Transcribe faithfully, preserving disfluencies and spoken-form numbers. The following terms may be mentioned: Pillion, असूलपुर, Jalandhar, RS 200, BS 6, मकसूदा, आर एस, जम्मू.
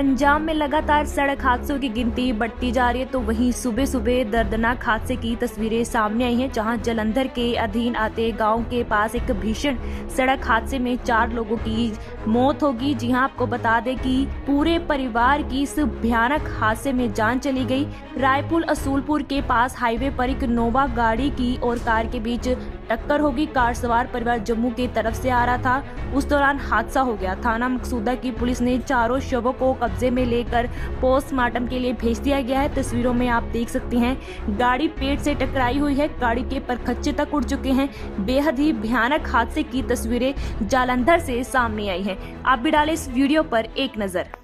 पंजाब में लगातार सड़क हादसों की गिनती बढ़ती जा रही है, तो वहीं सुबह सुबह दर्दनाक हादसे की तस्वीरें सामने आई हैं, जहां जालंधर के अधीन आते गांव के पास एक भीषण सड़क हादसे में चार लोगों की मौत होगी। जी हां, आपको बता दें कि पूरे परिवार की इस भयानक हादसे में जान चली गई। रायपुर असूलपुर के पास हाईवे पर एक नोवा गाड़ी की और कार के बीच टक्कर होगी। कार सवार परिवार जम्मू की तरफ से आ रहा था, उस दौरान हादसा हो गया। थाना मकसूदा की पुलिस ने चारों शवों को कब्जे में लेकर पोस्टमार्टम के लिए भेज दिया गया है। तस्वीरों में आप देख सकते हैं गाड़ी पेड़ से टकराई हुई है, गाड़ी के परखच्चे तक उड़ चुके हैं। बेहद ही भयानक हादसे की तस्वीरें जालंधर से सामने आई हैं। आप भी डालें इस वीडियो पर एक नजर।